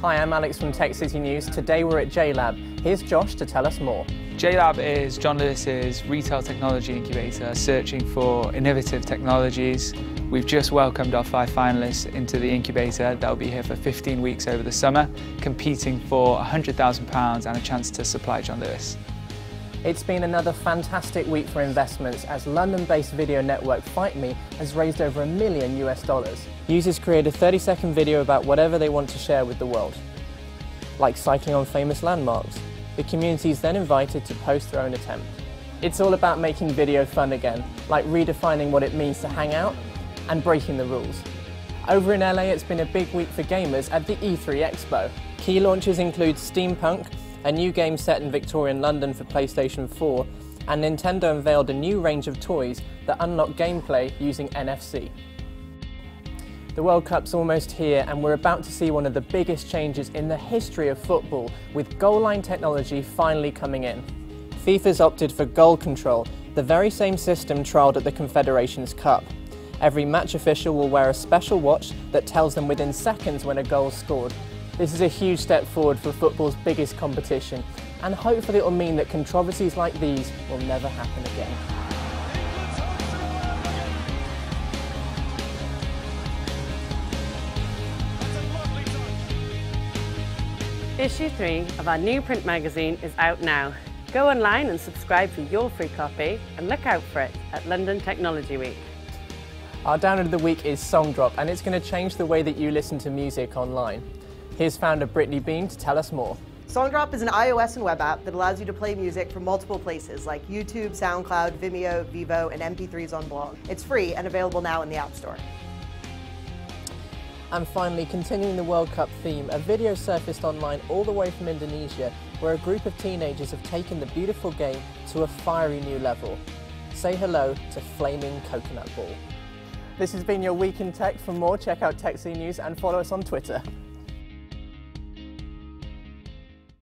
Hi, I'm Alex from Tech City News. Today we're at JLab. Here's Josh to tell us more. JLab is John Lewis's retail technology incubator searching for innovative technologies. We've just welcomed our 5 finalists into the incubator. They'll be here for 15 weeks over the summer, competing for £100,000 and a chance to supply John Lewis. It's been another fantastic week for investments as London-based video network Fight Me has raised over $1 million. Users create a 30-second video about whatever they want to share with the world, like cycling on famous landmarks. The community is then invited to post their own attempt. It's all about making video fun again, like redefining what it means to hang out and breaking the rules. Over in LA, it's been a big week for gamers at the E3 Expo. Key launches include Steampunk, a new game set in Victorian London for PlayStation 4, and Nintendo unveiled a new range of toys that unlock gameplay using NFC. The World Cup's almost here, and we're about to see one of the biggest changes in the history of football, with goal line technology finally coming in. FIFA's opted for goal control, the very same system trialled at the Confederations Cup. Every match official will wear a special watch that tells them within seconds when a goal's scored. This is a huge step forward for football's biggest competition, and hopefully it will mean that controversies like these will never happen again. Issue 3 of our new print magazine is out now. Go online and subscribe for your free copy, and look out for it at London Technology Week. Our download of the week is Songdrop, and it's going to change the way that you listen to music online. Here's founder Brittany Bean to tell us more. Songdrop is an iOS and web app that allows you to play music from multiple places like YouTube, SoundCloud, Vimeo, Vivo, and MP3s on blog. It's free and available now in the App Store. And finally, continuing the World Cup theme, a video surfaced online all the way from Indonesia where a group of teenagers have taken the beautiful game to a fiery new level. Say hello to Flaming Coconut Ball. This has been your Week in Tech. For more, check out Tech City News and follow us on Twitter.